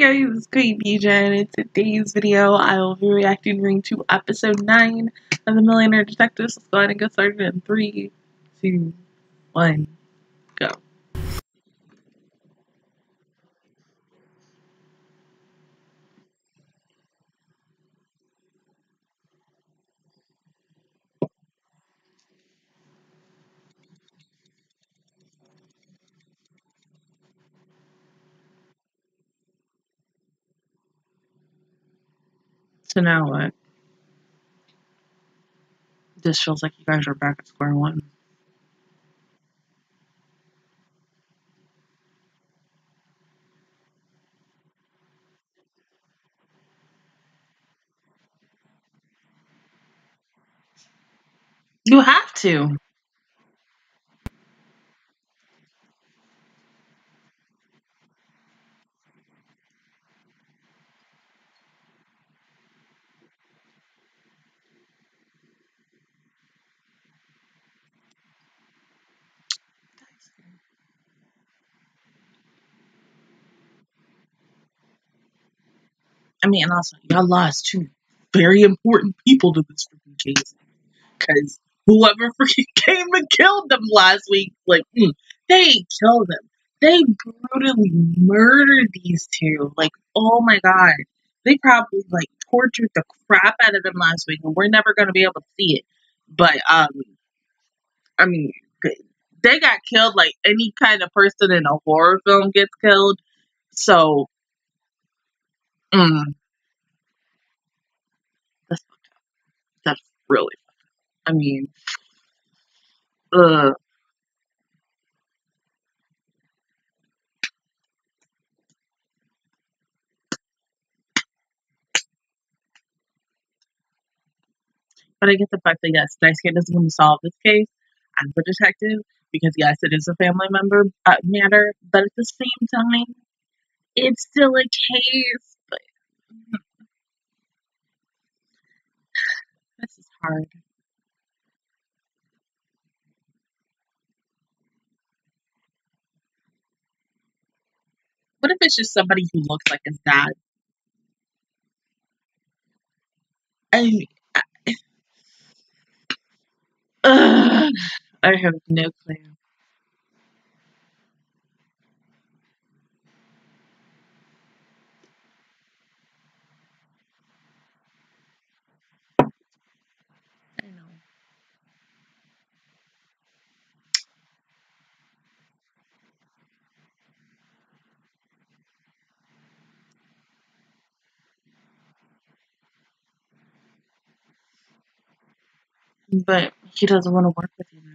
Hey guys, it's Queen Dija, and in today's video, I will be reacting to episode 9 of The Millionaire Detective. Let's go ahead and get started in 3, 2, 1, go. So now what? This feels like you guys are back at square one. You have to. I mean, and also, y'all lost two very important people to this freaking case. Because whoever freaking came and killed them last week, like, they killed them. They brutally murdered these two. Like, oh my god. They probably, like, tortured the crap out of them last week, and we're never going to be able to see it. But, I mean, they got killed like any kind of person in a horror film gets killed. So, that's fucked up. That's really fucked up. I mean, But I get the fact that, yes, Daisuke doesn't want to solve this case as a detective because, yes, it is a family member matter. But at the same time, it's still a case. This is hard. What if it's just somebody who looks like his dad? I mean, I have no clue. But he doesn't want to work with you guys.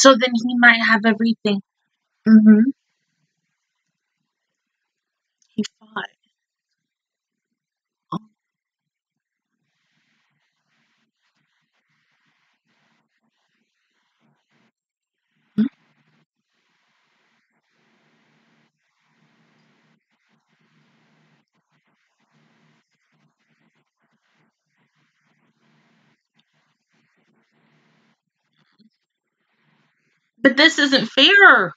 So then he might have everything. He fought. Oh. But this isn't fair.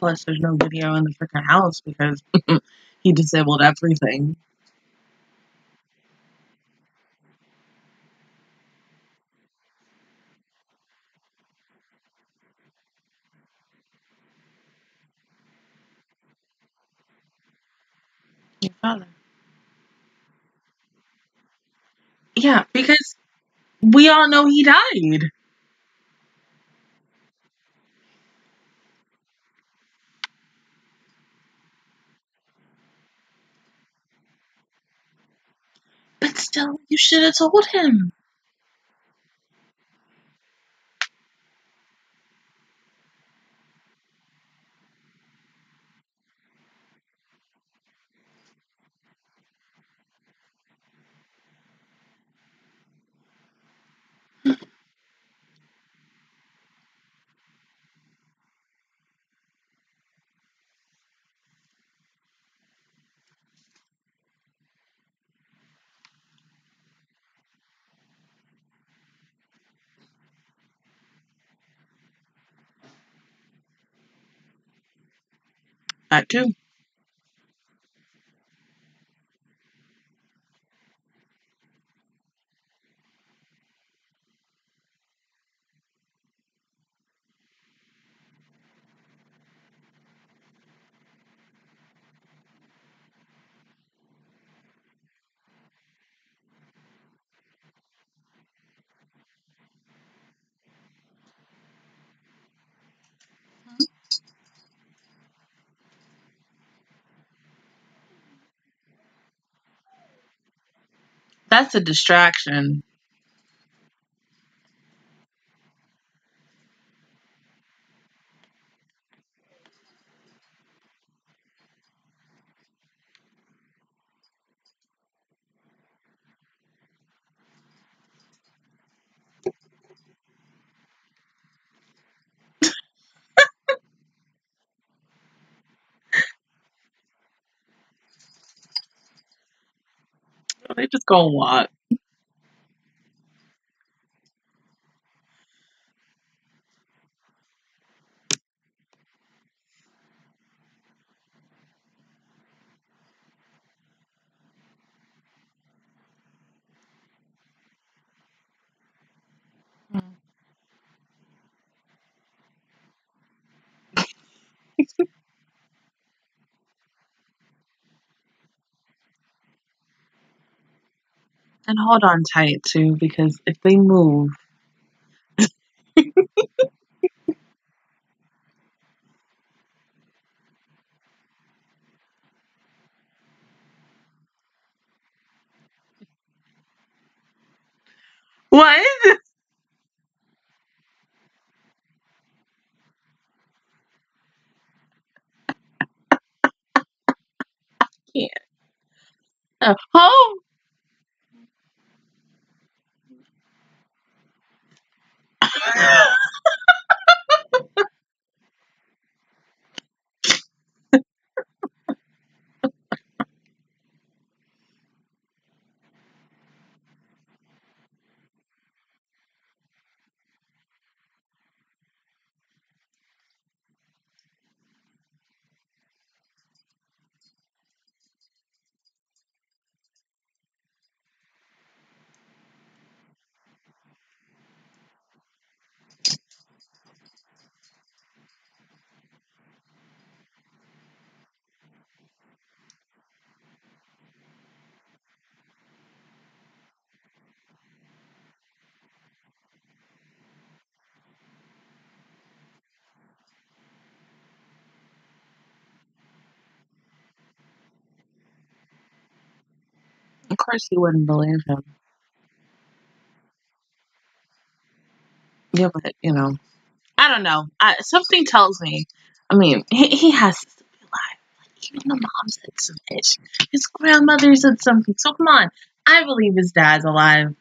Plus, there's no video in the freaking house because he disabled everything. problem. Yeah, because we all know he died. But still, you should have told him. That too. That's a distraction. They just gonna walk. And hold on tight too, because if they move, what? Yeah. Oh. Of course you wouldn't believe him. Yeah, but I don't know. Something tells me. I mean, he has to be alive. Like, even the mom said some ish. His grandmother said something. So come on, I believe his dad's alive.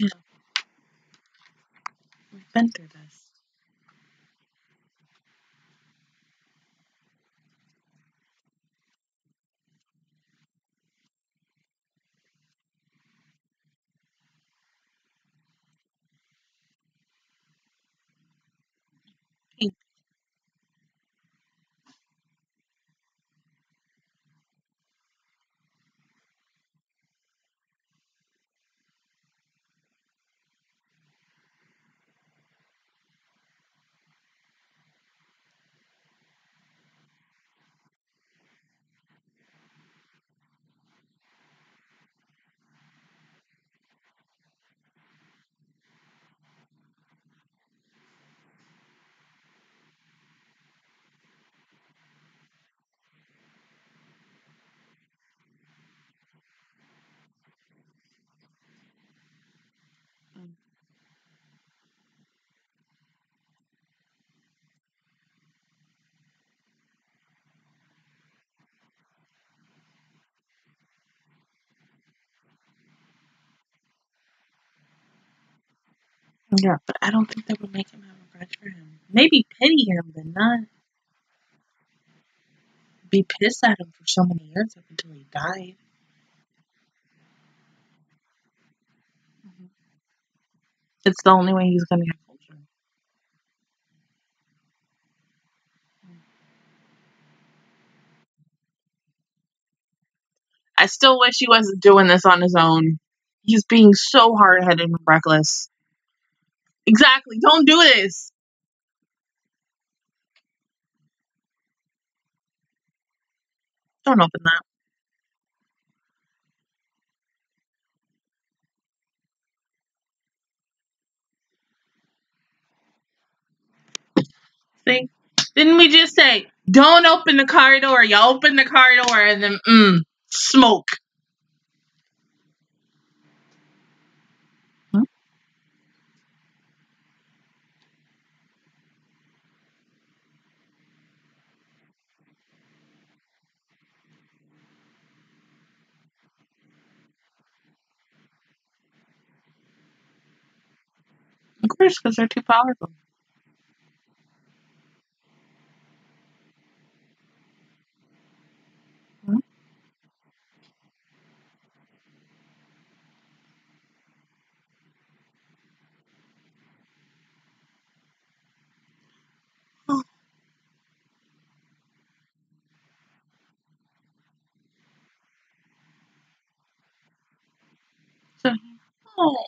Yeah, we've been through this. Pink. Um, Yeah, but I don't think that would make him have a grudge for him. Maybe pity him, but not be pissed at him for so many years up until he died. Mhm. It's the only way he's gonna get closure. I still wish he wasn't doing this on his own. He's being so hard headed and reckless. Exactly. Don't do this. Don't open that. See? Didn't we just say, don't open the car door? You open the car door and then, smoke. Hmm? Of course, because they're too powerful. Hmm? Oh, so, oh.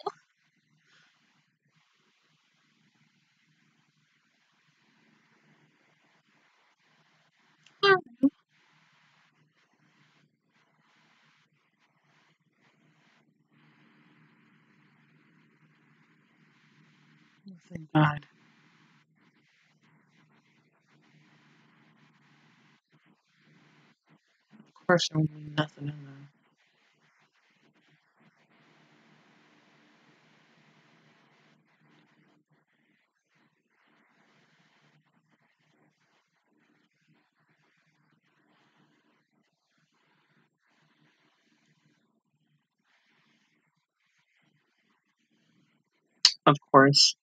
Haru. Oh, thank God. Of course, there wouldn't be nothing in there. Of course.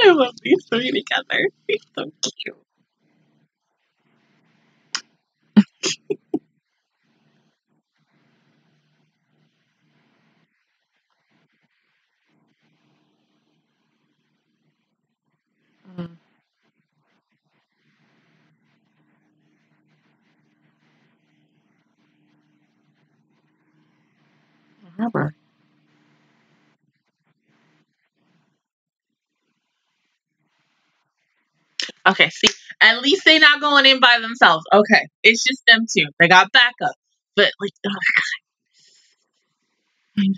I love these three together. They're so cute. harbor. Okay, see, at least they're not going in by themselves. Okay, it's just them two. They got backup. But, like, oh my God.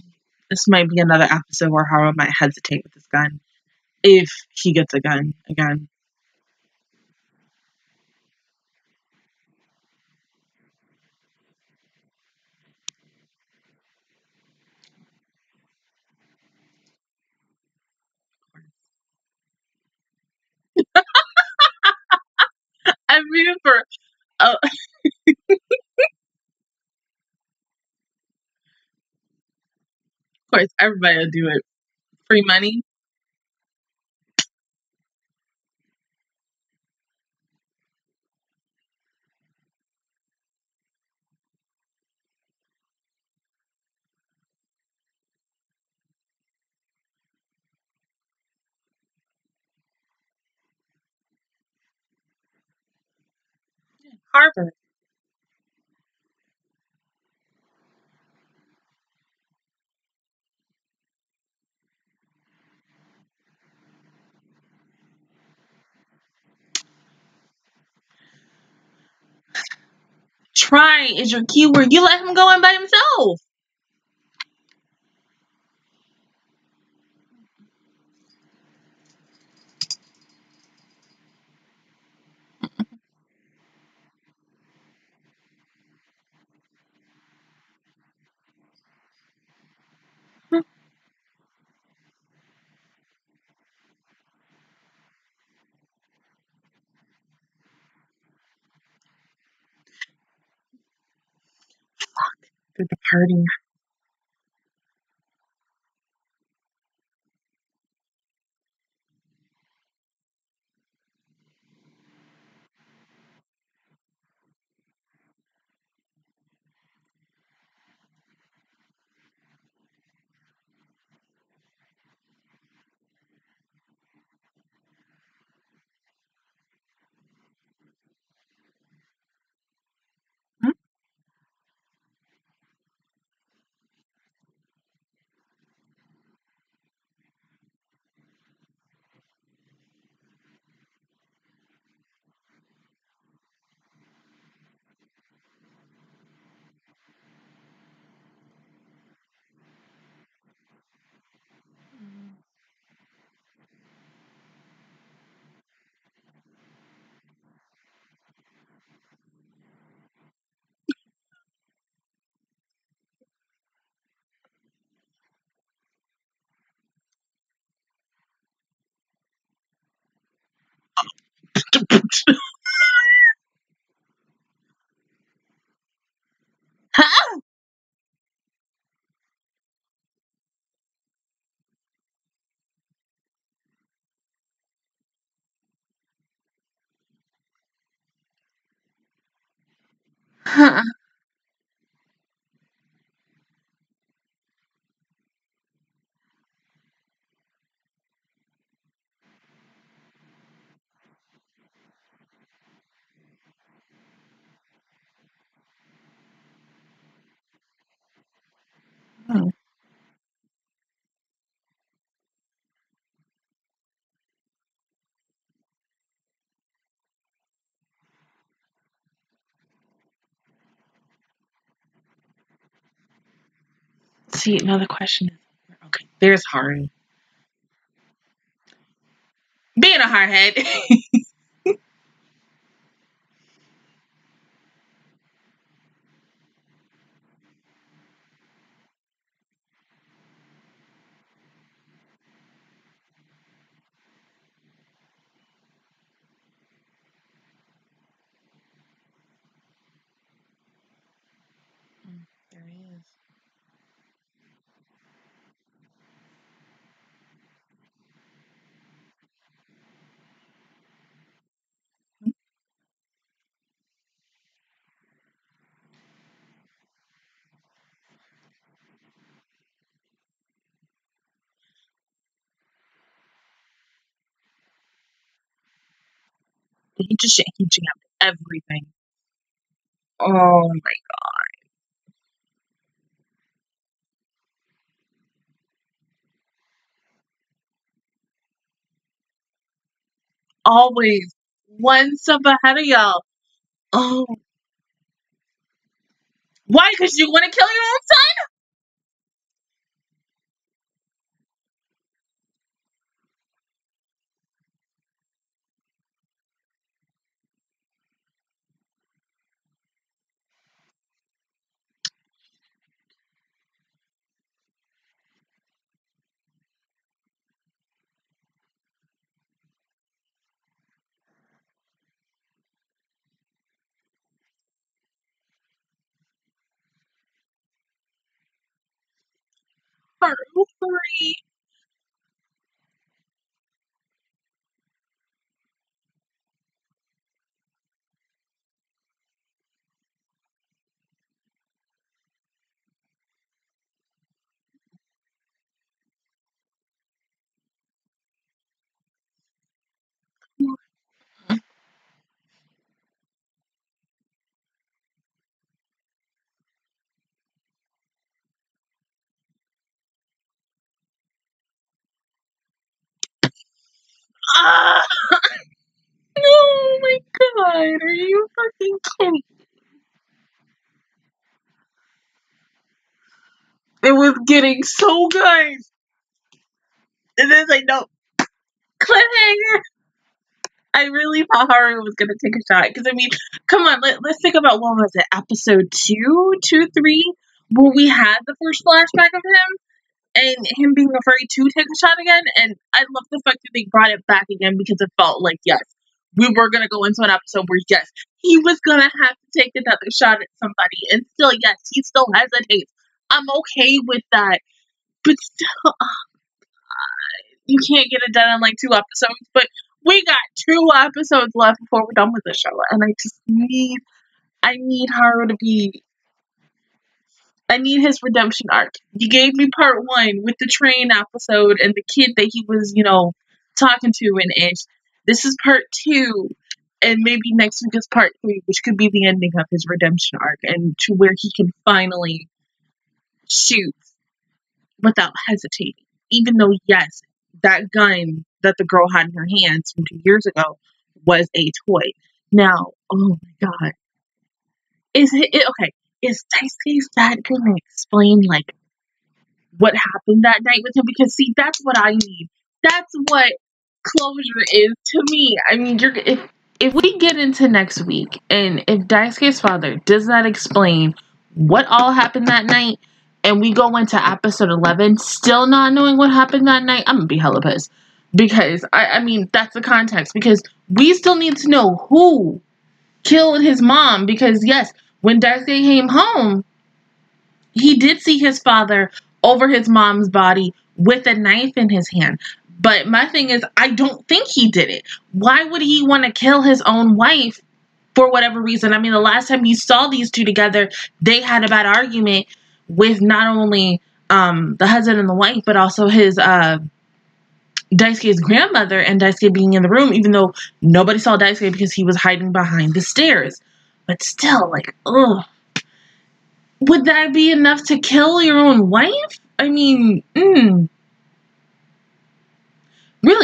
This might be another episode where Haru might hesitate with his gun. If he gets a gun again. I'm rooting for. Oh. Of course, everybody will do it. Free money. Harbor. Try is your keyword. You let him go in by himself. The party. Huh? Huh. Oh. See, another question is, okay, there's Haru. Being a hardhead. He just hinting at everything. Oh my God. always one step ahead of y'all. Oh. Why? Because you want to kill your own son? Haru, sorry. No, oh my God, are you fucking kidding? It was getting so good. And then it's like, no, cliffhanger. I really thought Haru was gonna take a shot. Because I mean, come on, let's think about, what was it, episode 2, 3, where we had the first flashback of him. And him being afraid to take a shot again, and I love the fact that they brought it back again because it felt like, yes, we were going to go into an episode where, yes, he was going to have to take another shot at somebody, and still, yes, he still hesitates. I'm okay with that, but still, you can't get it done in like 2 episodes, but we got 2 episodes left before we're done with the show, and I need Haru to be... I need his redemption arc. You gave me part 1 with the train episode and the kid that he was, you know, talking to and ish. This is part 2, and maybe next week is part 3, which could be the ending of his redemption arc and to where he can finally shoot without hesitating. Even though, yes, that gun that the girl had in her hands from 2 years ago was a toy. Now, oh my God. Okay. Is Daisuke's dad going to explain, like, what happened that night with him? Because, see, that's what I need. That's what closure is to me. I mean, if we get into next week, and if Daisuke's father does not explain what all happened that night, and we go into episode 11 still not knowing what happened that night, I'm going to be hella pissed. Because, I mean, that's the context. Because we still need to know who killed his mom. Because, yes... when Daisuke came home, he did see his father over his mom's body with a knife in his hand. But my thing is, I don't think he did it. Why would he want to kill his own wife for whatever reason? I mean, the last time you saw these two together, they had a bad argument with not only the husband and the wife, but also his Daisuke's grandmother, and Daisuke being in the room, even though nobody saw Daisuke because he was hiding behind the stairs. But still, like, ugh. Would that be enough to kill your own wife? I mean, Really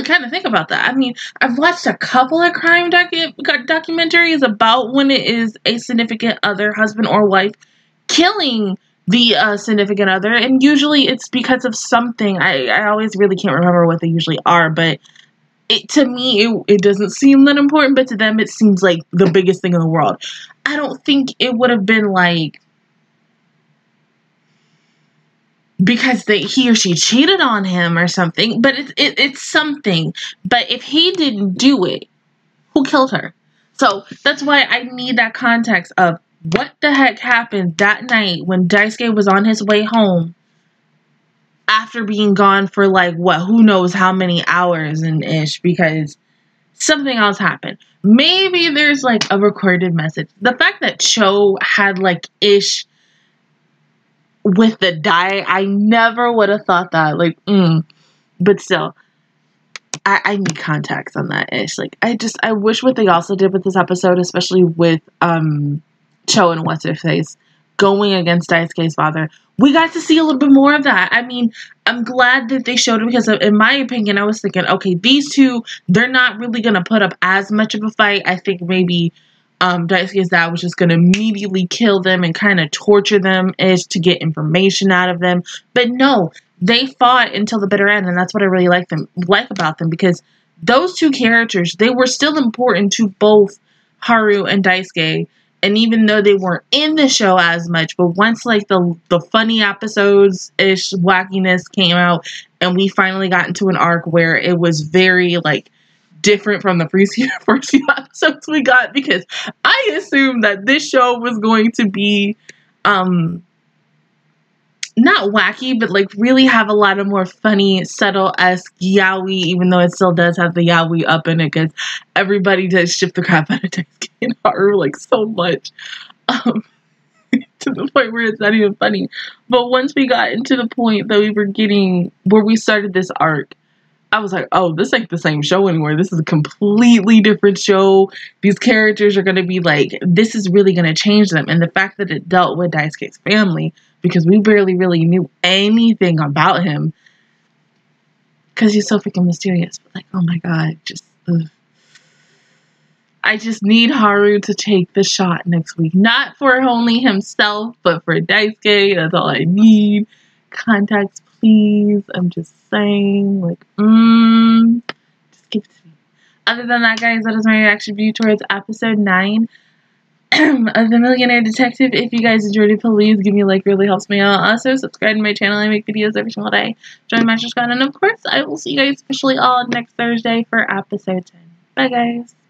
kind of think about that. I mean, I've watched a couple of crime documentaries about when it is a significant other, husband or wife, killing the significant other. And usually it's because of something. I always really can't remember what they usually are, but... To me, it doesn't seem that important, but to them, it seems like the biggest thing in the world. I don't think it would have been like, because he or she cheated on him or something, but it's something. But if he didn't do it, who killed her? So that's why I need that context of what the heck happened that night when Daisuke was on his way home. After being gone for like what, who knows how many hours and ish, because something else happened. Maybe there's like a recorded message. The fact that Cho had like ish with the dye, I never would have thought that. Like, but still, I need context on that ish. Like, I wish what they also did with this episode, especially with Cho and what's her face, going against Daisuke's father. We got to see a little bit more of that. I mean, I'm glad that they showed it because, in my opinion, I was thinking, okay, these two, they're not really going to put up as much of a fight. I think maybe Daisuke's dad was just going to immediately kill them and kind of torture them ish to get information out of them. But no, they fought until the bitter end, and that's what I really like about them, because those two characters, they were still important to both Haru and Daisuke. And even though they weren't in the show as much, but once like the funny episodes-ish wackiness came out and we finally got into an arc where it was very like different from the first few episodes we got, because I assumed that this show was going to be not wacky, but like really have a lot of more funny, subtle-esque yaoi, even though it still does have the yaoi up in it, because everybody does ship the crap out of Daisuke and Haru like so much, to the point where it's not even funny. But once we got into the point that we were getting where we started this arc, I was like, oh, this ain't the same show anymore. This is a completely different show. These characters are going to be like, this is really going to change them. And the fact that it dealt with Daisuke's family, because we barely really knew anything about him, because he's so freaking mysterious. But like, oh my God, just, ugh. I just need Haru to take the shot next week. Not for only himself, but for Daisuke. That's all I need. Contacts, please. I'm just saying, like, just give it to me. Other than that, guys, that is my reaction view towards episode 9 of The Millionaire Detective. If you guys enjoyed it, please give me a like. Really helps me out. Also, subscribe to my channel. I make videos every single day. Join my subscribe. And of course, I will see you guys officially all next Thursday for episode 10. Bye, guys.